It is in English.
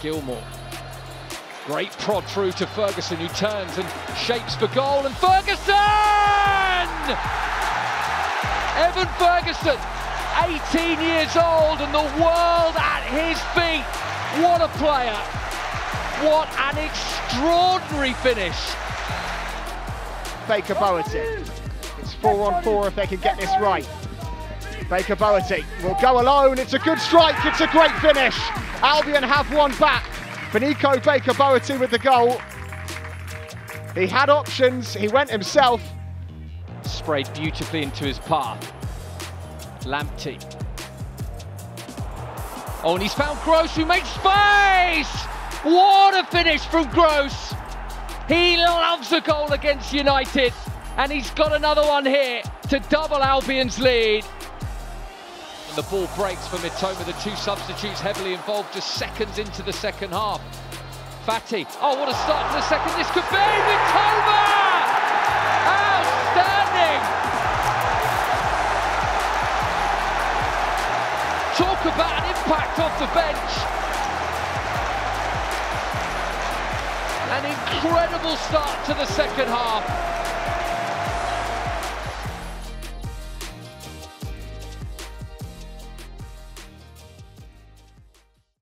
Gilmore. Great prod through to Ferguson, who turns and shapes for goal, and Ferguson! Evan Ferguson, 18 years old, and the world at his feet. What a player. What an extraordinary finish. Baker-Boaitey. It's 4-on-4 if they can get this right. Baker-Boaitey will go alone. It's a good strike. It's a great finish. Albion have one back. Benicio Baker-Boaitey with the goal. He had options, he went himself. Sprayed beautifully into his path. Lamptey. Oh, and he's found Gross, who makes space! What a finish from Gross! He loves a goal against United, and he's got another one here to double Albion's lead. The ball breaks for Mitoma, the two substitutes heavily involved just seconds into the second half. Fatih, oh what a start to the second, this could be Mitoma! Outstanding! Talk about an impact off the bench. An incredible start to the second half.